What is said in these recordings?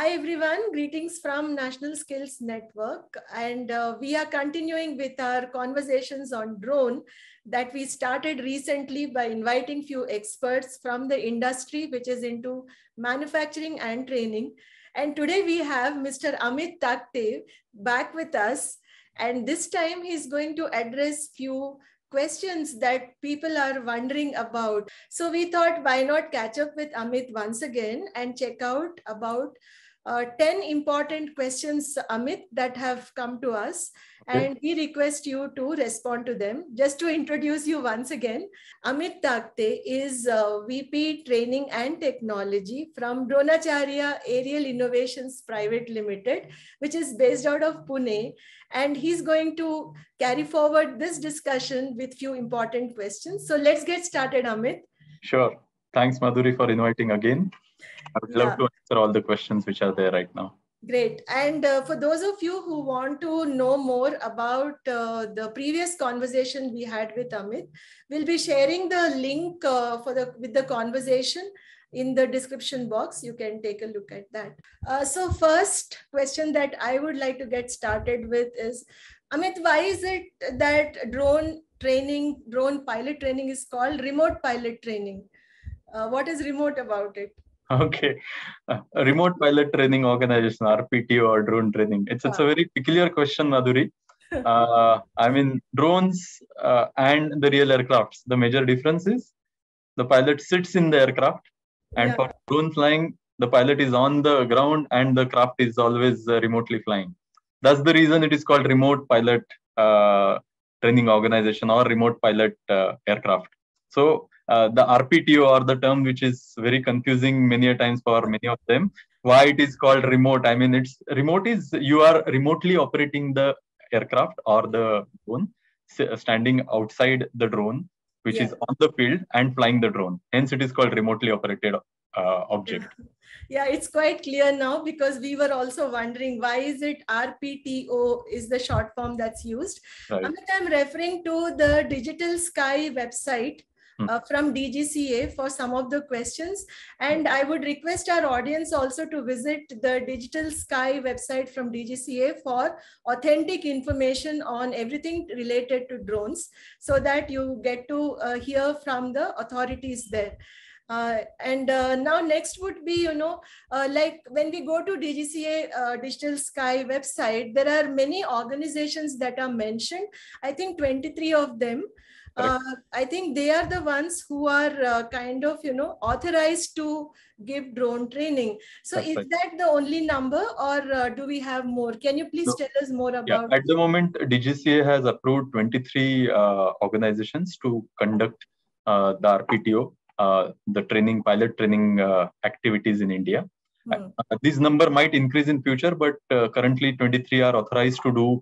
Hi everyone, greetings from National Skills Network, and we are continuing with our conversations on drone that we started recently by inviting few experts from the industry which is into manufacturing and training. And today we have Mr. Amit Takte back with us, and this time he's going to address few questions that people are wondering about. So we thought why not catch up with Amit once again and check out about 10 important questions, Amit, that have come to us, and we request you to respond to them. Just to introduce you once again, Amit Takte is VP Training and Technology from DroneAcharya Aerial Innovations Private Limited, which is based out of Pune, and he's going to carry forward this discussion with few important questions. So let's get started, Amit. Sure. Thanks, Madhuri, for inviting again. I would love to answer all the questions which are there right now. Great. And for those of you who want to know more about the previous conversation we had with Amit, we'll be sharing the link with the conversation in the description box. You can take a look at that. So first question that I would like to get started with is, Amit, why is it that drone pilot training is called remote pilot training? What is remote about it? Okay. Remote Pilot Training Organization, RPTO, or drone training. It's a very peculiar question, Madhuri. I mean, drones and the real aircrafts, the major difference is the pilot sits in the aircraft, and for drone flying, the pilot is on the ground and the craft is always remotely flying. That's the reason it is called Remote Pilot Training Organization or Remote Pilot Aircraft. So, the RPTO, or the term which is very confusing many a times for many of them, why it is called remote. I mean, it's remote is you are remotely operating the aircraft or the drone, standing outside the drone, which is on the field and flying the drone. Hence, it is called remotely operated object. Yeah, it's quite clear now, because we were also wondering why is it RPTO is the short form that's used. Right. I'm referring to the Digital Sky website from DGCA for some of the questions. And I would request our audience also to visit the Digital Sky website from DGCA for authentic information on everything related to drones, so that you get to hear from the authorities there. Now next would be, you know, like when we go to DGCA Digital Sky website, there are many organizations that are mentioned. I think 23 of them. I think they are the ones who are kind of, you know, authorized to give drone training. So That's right. Is that the only number, or do we have more? Can you please tell us more about it? At the moment, DGCA has approved 23 organizations to conduct the RPTO, the training, pilot training activities in India. This number might increase in future, but currently 23 are authorized to do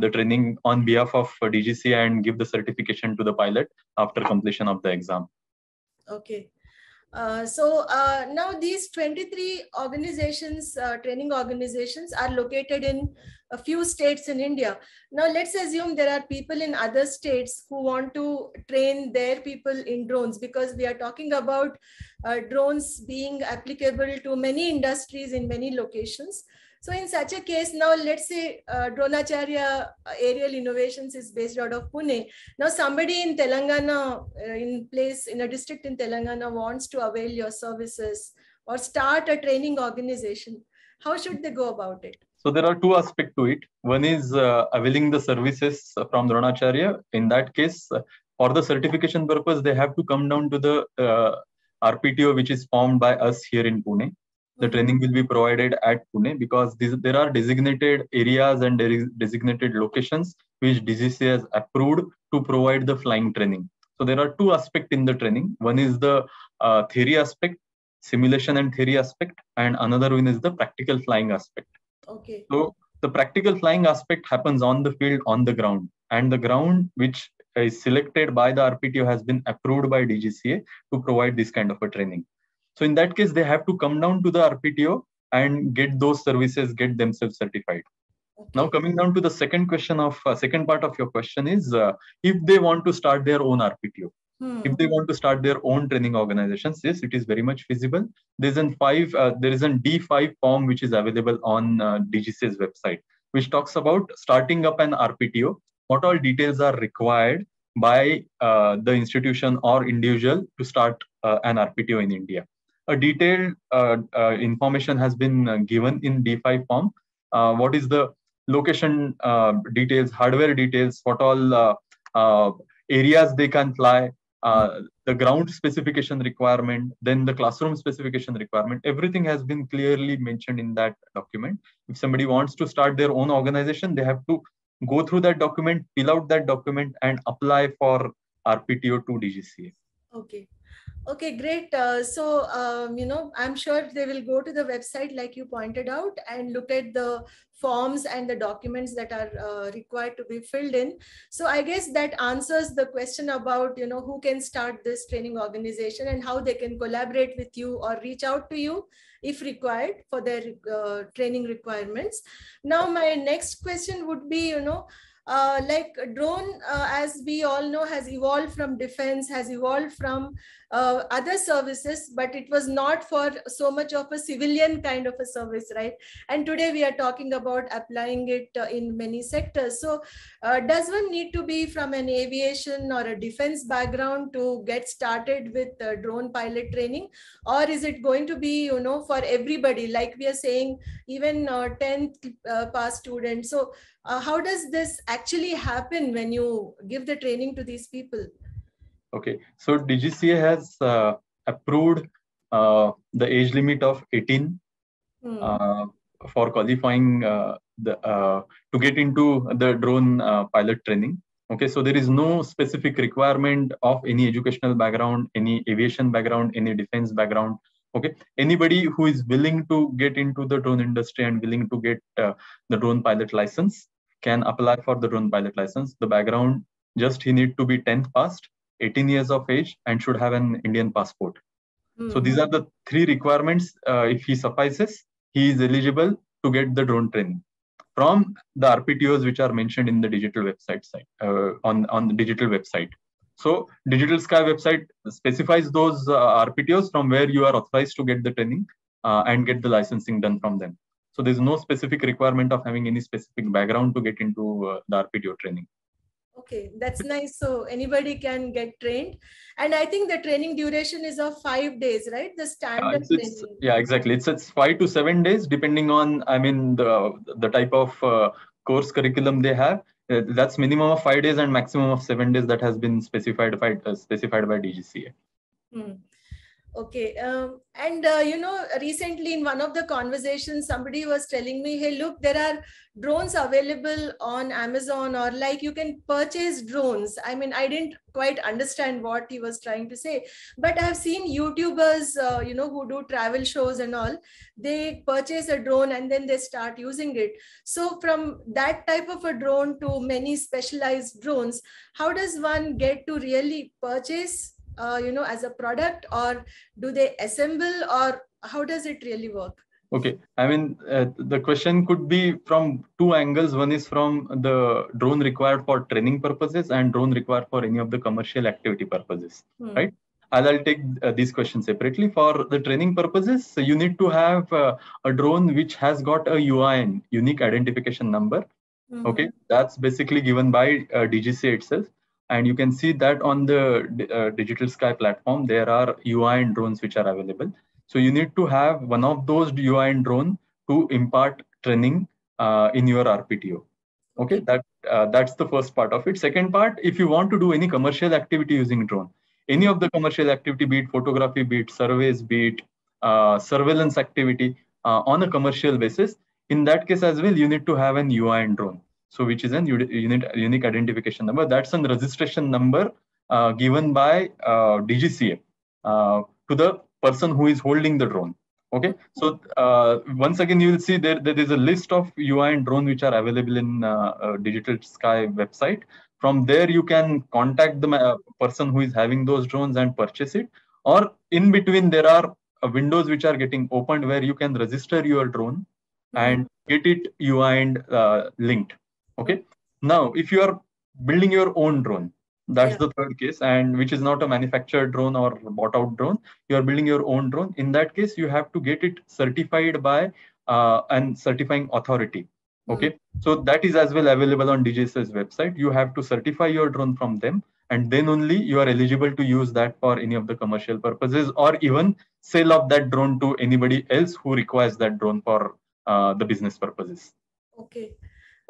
the training on behalf of DGCA and give the certification to the pilot after completion of the exam. Okay. So now these 23 organizations, training organizations, are located in a few states in India. Now let's assume there are people in other states who want to train their people in drones, because we are talking about drones being applicable to many industries in many locations. So in such a case, now let's say DroneAcharya Aerial Innovations is based out of Pune. Now somebody in Telangana, in a district in Telangana, wants to avail your services or start a training organization. How should they go about it? So there are two aspects to it. One is availing the services from DroneAcharya. In that case, for the certification purpose, they have to come down to the RPTO, which is formed by us here in Pune. The training will be provided at Pune, because there are designated areas and designated locations which DGCA has approved to provide the flying training. So there are two aspects in the training. One is the theory aspect, simulation and theory aspect, and another one is the practical flying aspect. Okay. So the practical flying aspect happens on the field, on the ground, and the ground which is selected by the RPTO has been approved by DGCA to provide this kind of a training. So in that case, they have to come down to the RPTO and get those services, get themselves certified. Okay. Now coming down to the second part of your question is, if they want to start their own RPTO. If they want to start their own training organizations, yes, it is very much feasible. There is a D5 form which is available on DGCA's website, which talks about starting up an RPTO, what all details are required by the institution or individual to start an RPTO in India. A detailed information has been given in D5 form. What is the location details, hardware details, what all areas they can fly, the ground specification requirement, then the classroom specification requirement. Everything has been clearly mentioned in that document. If somebody wants to start their own organization, they have to go through that document, fill out that document, and apply for RPTO to DGCA. Okay. Okay, great. You know, I'm sure they will go to the website like you pointed out and look at the forms and the documents that are required to be filled in. So I guess that answers the question about, you know, who can start this training organization and how they can collaborate with you or reach out to you if required for their training requirements. Now, my next question would be, you know, like drone, as we all know, has evolved from defense, has evolved from other services, but it was not for so much of a civilian kind of a service, right? And today we are talking about applying it in many sectors. So does one need to be from an aviation or a defense background to get started with drone pilot training? Or is it going to be, you know, for everybody, like we are saying, even 10th pass students? So how does this actually happen when you give the training to these people? Okay, so DGCA has approved the age limit of 18 for qualifying to get into the drone pilot training. Okay, so there is no specific requirement of any educational background, any aviation background, any defense background. Okay, anybody who is willing to get into the drone industry and willing to get the drone pilot license can apply for the drone pilot license. The background, just he need to be 10th passed, 18 years of age, and should have an Indian passport. So these are the three requirements. If he suffices, he is eligible to get the drone training from the RPTOs which are mentioned in the digital website on the digital website. So Digital Sky website specifies those RPTOs from where you are authorized to get the training and get the licensing done from them. So there's no specific requirement of having any specific background to get into the RPTO training. Okay, that's nice. So anybody can get trained. And I think the training duration is of 5 days, right? The standard training. Yeah, exactly. It's 5 to 7 days, depending on, I mean, the type of course curriculum they have. That's minimum of 5 days and maximum of 7 days that has been specified by DGCA. Okay. You know, recently in one of the conversations, somebody was telling me, hey, look, there are drones available on Amazon, or like you can purchase drones. I mean, I didn't quite understand what he was trying to say, but I've seen YouTubers, you know, who do travel shows and all, they purchase a drone and then they start using it. So from that type of a drone to many specialized drones, how does one get to really purchase, you know, as a product, or do they assemble, or how does it really work? Okay, I mean, the question could be from two angles. One is from the drone required for training purposes and drone required for any of the commercial activity purposes, right? I'll take these questions separately. For the training purposes, so you need to have a drone which has got a UIN, unique identification number. Okay, that's basically given by DGCA itself. And you can see that on the Digital Sky platform, there are UIN drones which are available. So you need to have one of those UIN drone to impart training in your RPTO. Okay, that's the first part of it. Second part, if you want to do any commercial activity using drone, any of the commercial activity, be it photography, be it surveys, be it surveillance activity on a commercial basis, in that case as well, you need to have an UIN drone. So which is a unique identification number. That's a registration number given by DGCA to the person who is holding the drone. Okay, so once again, you will see there is a list of UIN drone which are available in Digital Sky website. From there, you can contact the person who is having those drones and purchase it. Or in between, there are windows which are getting opened where you can register your drone and get it UIN linked. Okay, now if you are building your own drone, That's the third case, and which is not a manufactured drone or bought out drone. You are building your own drone. In that case, you have to get it certified by an certifying authority. Okay, so that is as well available on DGCA's website. You have to certify your drone from them, and then only you are eligible to use that for any of the commercial purposes, or even sell off that drone to anybody else who requires that drone for the business purposes. Okay.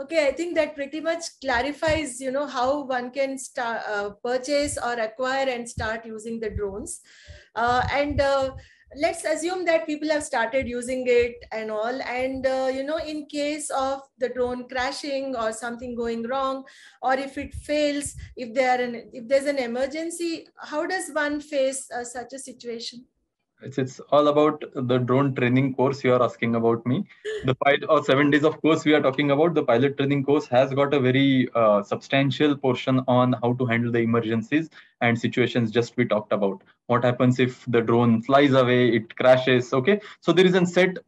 Okay, I think that pretty much clarifies, you know, how one can start, purchase or acquire and start using the drones. Let's assume that people have started using it and all, and you know, in case of the drone crashing or something going wrong, or if it fails, if there's an emergency, how does one face such a situation? It's all about the drone training course you are asking about me. The 5 or 7 days of course we are talking about, the pilot training course has got a very substantial portion on how to handle the emergencies and situations just we talked about. What happens if the drone flies away, it crashes, okay? So there is a set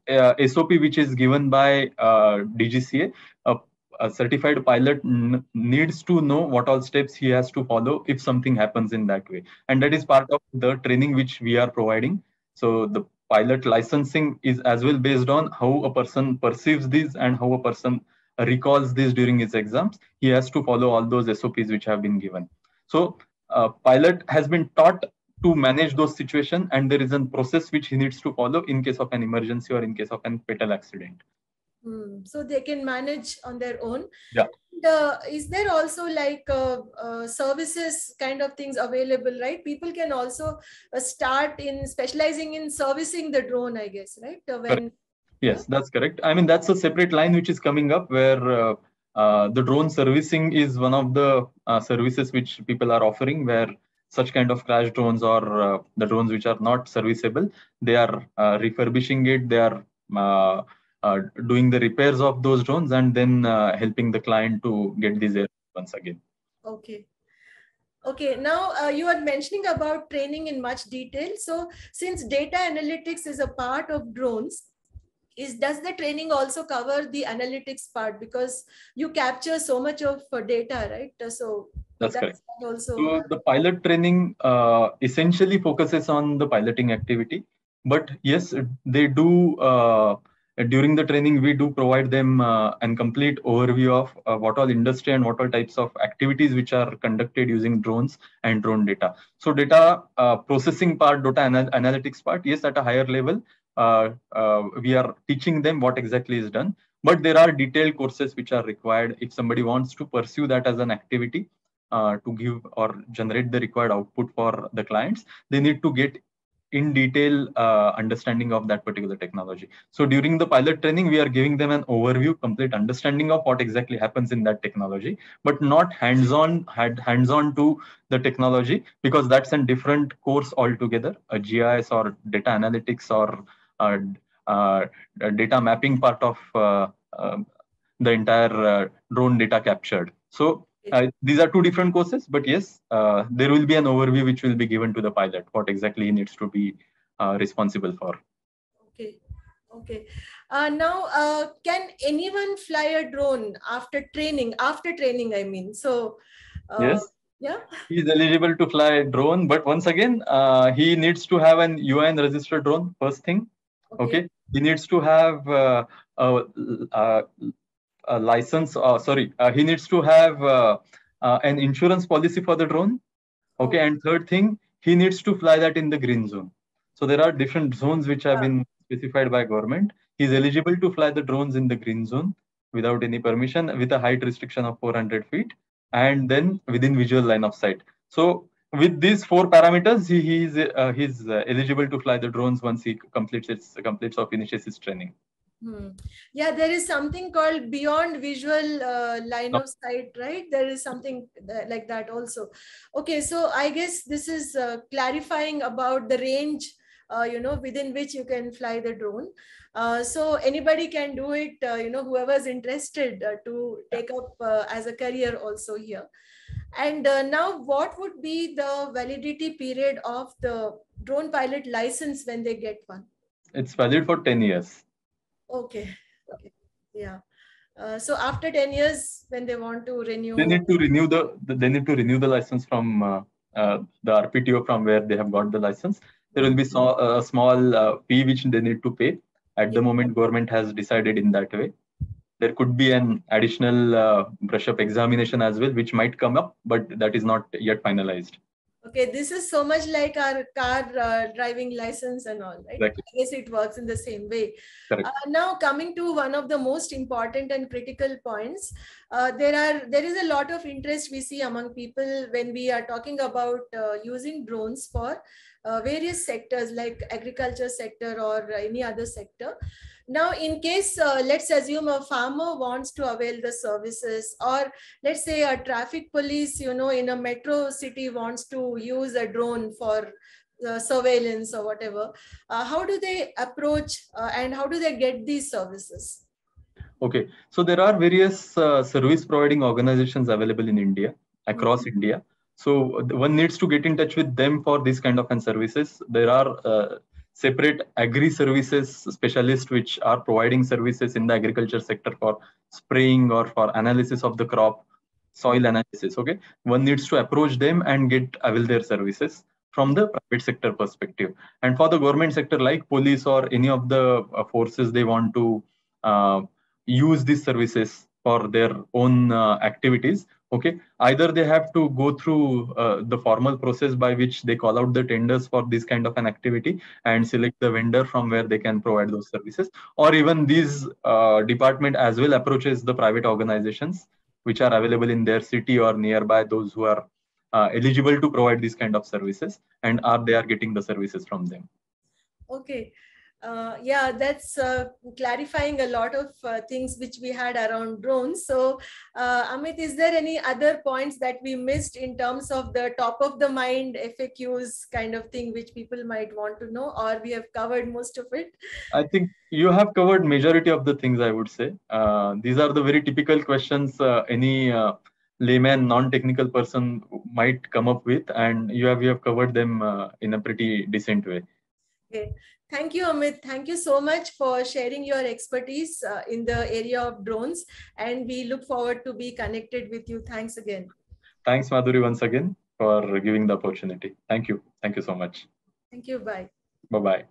SOP which is given by DGCA. A certified pilot needs to know what all steps he has to follow if something happens in that way. And that is part of the training which we are providing. So the pilot licensing is as well based on how a person perceives these and how a person recalls this during his exams. He has to follow all those SOPs which have been given. So a pilot has been taught to manage those situations, and there is a process which he needs to follow in case of an emergency or in case of a fatal accident. So they can manage on their own. Yeah. And, is there also like services kind of things available, right? People can also start in specializing in servicing the drone, I guess, right? Yes, that's correct. I mean, that's a separate line which is coming up where the drone servicing is one of the services which people are offering, where such kind of crash drones or the drones which are not serviceable, they are refurbishing it, they are doing the repairs of those drones, and then helping the client to get these aircraft once again. Okay. Okay. Now you are mentioning about training in much detail. So since data analytics is a part of drones, does the training also cover the analytics part? Because you capture so much of data, right? So that's correct. Also, so the pilot training essentially focuses on the piloting activity, but yes, they do. During the training, we do provide them a complete overview of what all industry and what all types of activities which are conducted using drones and drone data. So data processing part, data analytics part, yes, at a higher level, we are teaching them what exactly is done. But there are detailed courses which are required if somebody wants to pursue that as an activity to give or generate the required output for the clients. They need to get in detail understanding of that particular technology. So during the pilot training, we are giving them an overview, complete understanding of what exactly happens in that technology, but not hands-on to the technology, because that's a different course altogether. A GIS or data analytics or data mapping part of the entire drone data captured. So these are two different courses, but yes, there will be an overview which will be given to the pilot, what exactly he needs to be responsible for. Okay. Okay. Now, can anyone fly a drone after training? After training, I mean. So, yes. Yeah. He is eligible to fly a drone, but once again, he needs to have an UIN registered drone, first thing. Okay. He needs to have a license, he needs to have an insurance policy for the drone. Okay, and third thing, he needs to fly that in the green zone. So there are different zones which have been specified by government. He's eligible to fly the drones in the green zone without any permission, with a height restriction of 400 feet, and then within visual line of sight. So with these four parameters, he's eligible to fly the drones once he finishes his training. Yeah, there is something called beyond visual line of sight, right? There is something like that also. Okay, so I guess this is clarifying about the range, you know, within which you can fly the drone. So anybody can do it, you know, whoever's interested to take up as a career also here. And now, what would be the validity period of the drone pilot license when they get one? It's valid for 10 years. Okay. Yeah. So after 10 years, when they want to renew, they need to renew the license from the RPTO from where they have got the license. There will be a small fee which they need to pay. At the moment, government has decided in that way. There could be an additional brush-up examination as well, which might come up, but that is not yet finalized. Okay, this is so much like our car driving license and all, right? Exactly. I guess it works in the same way. Now, coming to one of the most important and critical points, there is a lot of interest we see among people when we are talking about using drones for various sectors like agriculture sector or any other sector. Now, in case, let's assume a farmer wants to avail the services, or let's say a traffic police, you know, in a metro city wants to use a drone for surveillance or whatever, how do they approach and how do they get these services? Okay, so there are various service providing organizations available in India, across India. So one needs to get in touch with them for this kind of services. There are separate agri services specialists which are providing services in the agriculture sector for spraying or for analysis of the crop, soil analysis. Okay, one needs to approach them and avail their services from the private sector perspective. And for the government sector, like police or any of the forces, they want to use these services for their own activities. Okay, either they have to go through the formal process by which they call out the tenders for this kind of an activity and select the vendor from where they can provide those services, or even these department as well approaches the private organizations which are available in their city or nearby, those who are eligible to provide this kind of services, and they are getting the services from them. Okay. Yeah, that's clarifying a lot of things which we had around drones. So, Amit, is there any other points that we missed in terms of the top of the mind FAQs kind of thing which people might want to know, or we have covered most of it? I think you have covered majority of the things, I would say. These are the very typical questions any layman, non-technical person might come up with, and you have covered them in a pretty decent way. Okay. Thank you, Amit. Thank you so much for sharing your expertise in the area of drones. And we look forward to be connected with you. Thanks again. Thanks, Madhuri, once again for giving the opportunity. Thank you. Thank you so much. Thank you. Bye. Bye-bye.